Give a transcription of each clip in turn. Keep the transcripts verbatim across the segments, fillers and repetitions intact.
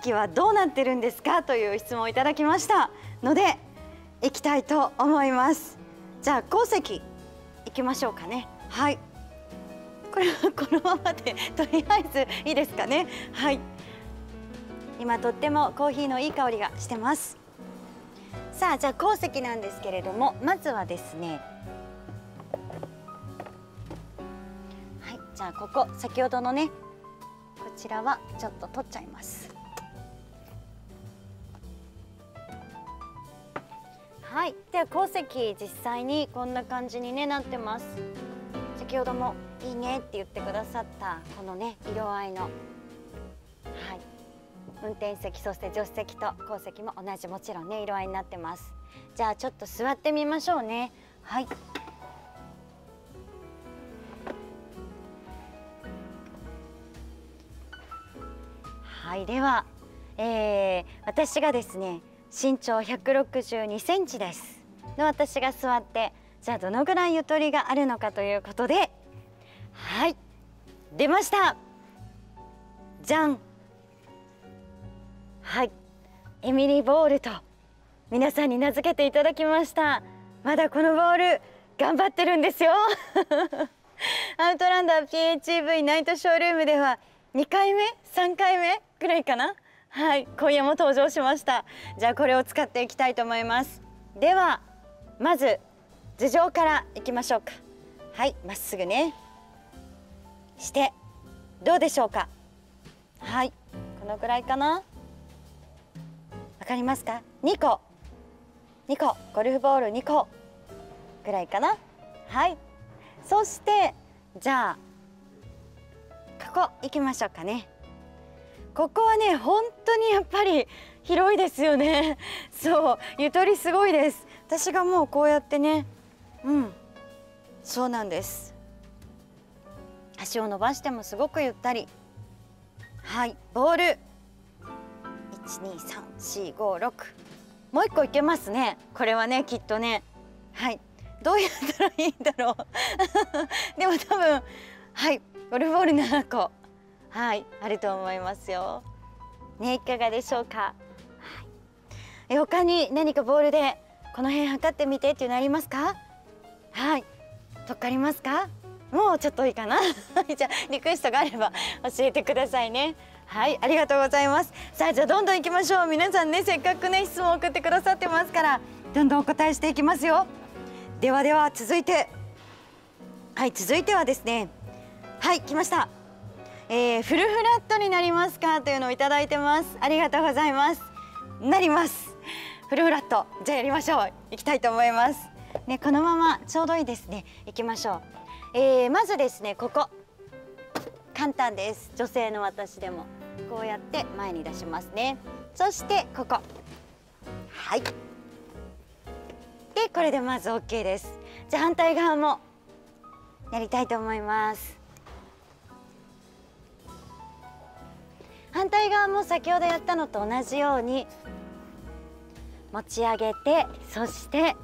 石はどうなってるんですかという質問をいただきましたのでいきたいと思います。じゃあ鉱石いきましょうかね。はい、これはこのままでとりあえずいいですかね。はい、今とってもコーヒーのいい香りがしてます。さあ、じゃあ鉱石なんですけれども、まずはですね、はい、じゃあここ先ほどのね、こちらはちょっと取っちゃいます。はい、では鉱石実際にこんな感じに、ね、なってます。先ほどもいいねって言ってくださったこのね色合いの、はい、運転席そして助手席と後席も同じ、もちろんね色合いになってます。じゃあちょっと座ってみましょうね。はい、はい、では、えー、私がですね身長ひゃくろくじゅうにセンチですの私が座って、じゃあどのぐらいゆとりがあるのかということで、はい、出ました、じゃん。はい、エミリーボールと皆さんに名付けていただきました。まだこのボール頑張ってるんですよアウトランダー ピーエイチイーブイ ナイトショールームではにかいめさんかいめぐらいかな。はい、今夜も登場しました。じゃあこれを使っていきたいと思います。ではまず頭上からいきましょうか。はい、まっすぐねしてどうでしょうか。はい、このぐらいかな、わかりますか。にこにこゴルフボールにこぐらいかな。はい、そしてじゃあここ行きましょうかね。ここはね本当にやっぱり広いですよね。そう、ゆとりすごいです。私がもうこうやってね、うん、そうなんです、足を伸ばしてもすごくゆったり。はい、ボールいち に さん し ご ろく、もういっこいけますね、これはねきっとね。はい、どうやったらいいんだろうでも多分はいゴルフボールななこ、はい、あると思いますよ。ね、いかがでしょうか。はい、え、他に何かボールでこの辺測ってみてっていうのありますか。はい、とっかりますか。もうちょっといいかなじゃあリクエストがあれば教えてくださいね。はい、ありがとうございます。さあ、じゃあどんどん行きましょう。皆さんね、せっかくね質問を送ってくださってますから、どんどんお答えしていきますよ。ではでは続いて、はい、続いてはですね、はい、来ました、えー、フルフラットになりますかというのをいただいてます。ありがとうございます。なります、フルフラット。じゃあやりましょう、いきたいと思いますね。このままちょうどいいですね、いきましょう。えー、まずですね、ここ簡単です。女性の私でもこうやって前に出しますね。そしてここ、はい、でこれでまず OK です。じゃあ反対側もやりたいと思います。反対側も先ほどやったのと同じように持ち上げて、そして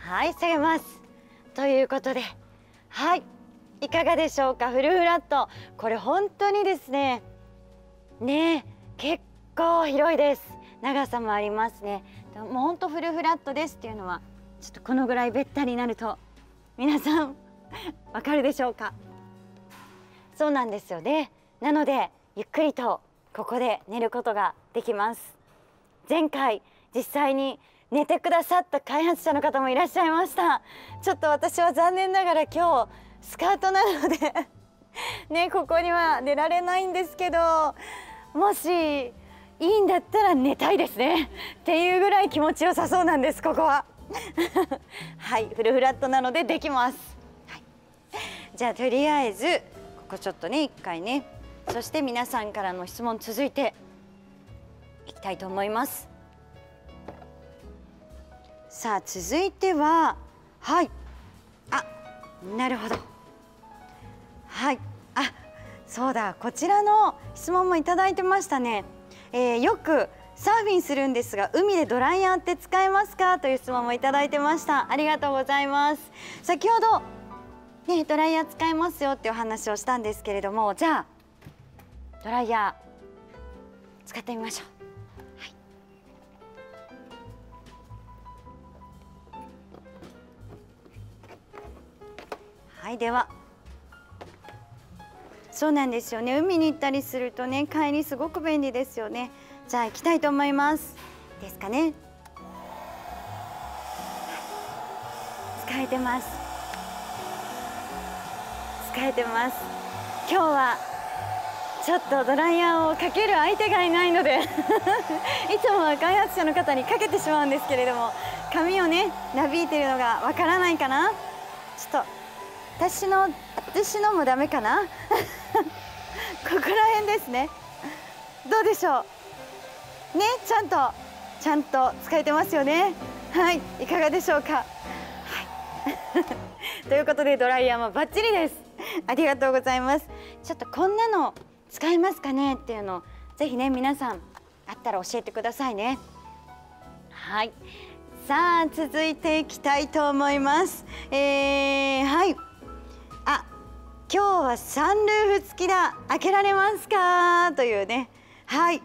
はい下げますということで、はい、いかがでしょうか。フルフラット、これ本当にですねね結構広いです。長さもありますね。もう本当フルフラットですっていうのはちょっとこのぐらいべったりになると皆さんわかるでしょうか。そうなんですよね。なのでゆっくりとここで寝ることができます。前回実際に寝てくださった開発者の方もいらっしゃいました。ちょっと私は残念ながら今日スカートなのでねここには寝られないんですけど、もしいいんだったら寝たいですねっていうぐらい気持ちよさそうなんです、ここははい、フルフラットなのでできます、はい、じゃあとりあえずここちょっとね一回ね、そして皆さんからの質問続いていきたいと思います。さあ続いては、はい、あ、なるほど、はい、あ、そうだ、こちらの質問もいただいてましたね。えー、よくサーフィンするんですが海でドライヤーって使えますかという質問もいただいてました。ありがとうございます。先ほどねドライヤー使えますよっていうお話をしたんですけれども、じゃあドライヤー使ってみましょう。はい、はい、ではそうなんですよね、海に行ったりするとね、帰りすごく便利ですよね。じゃあ行きたいと思いますですかね。使えてます、使えてます。今日はちょっとドライヤーをかける相手がいないのでいつもは開発者の方にかけてしまうんですけれども、髪をねなびいてるのがわからないかな。ちょっと私の私のもダメかなここら辺ですね。どうでしょうね、ちゃんとちゃんと使えてますよね。はい、いかがでしょうか、はい、ということでドライヤーもバッチリです。ありがとうございます。ちょっとこんなの使えますかねっていうのをぜひね皆さんあったら教えてくださいね。はい、さあ続いていきたいと思います。えー、はい、あ、今日はサンルーフ付きだ、開けられますかというね。はい、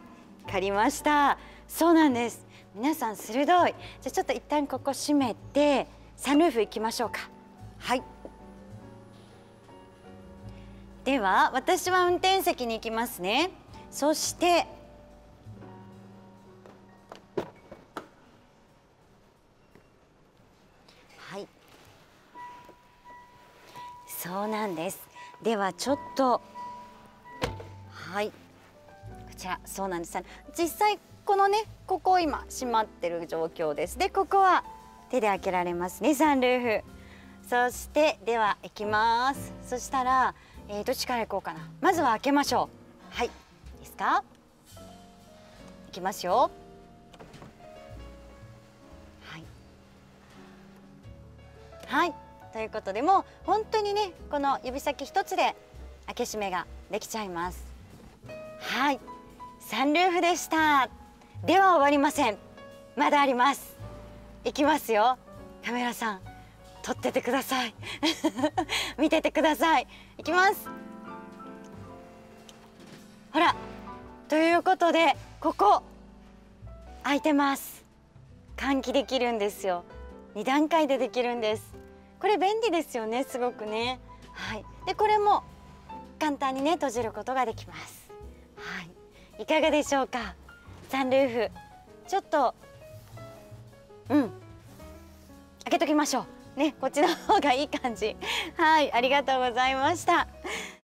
借りました。そうなんです、皆さん鋭い。じゃあちょっと一旦ここ閉めてサンルーフ行きましょうか。はい、では私は運転席に行きますね。そしてはい、そうなんです。ではちょっとはい、こちらそうなんです。実際このね、ここ今閉まってる状況です。でここは手で開けられますね、サンルーフ。そしてでは行きます。そしたら、えー、どっちから行こうかな。まずは開けましょう。はい、いいですか、行きますよ。はい、はい、ということでもう本当にねこの指先一つで開け閉めができちゃいます。はい、サンルーフでした。では終わりません、まだあります。行きますよ、カメラさん撮っててください見ててください。行きます。ほら、ということでここ開いてます。換気できるんですよ、に段階でできるんです。これ便利ですよね、すごくね。はい、でこれも簡単にね閉じることができます。はい、いかがでしょうか、サンルーフ。ちょっとうん開けときましょうね、こっちの方がいい感じ。はい、ありがとうございました。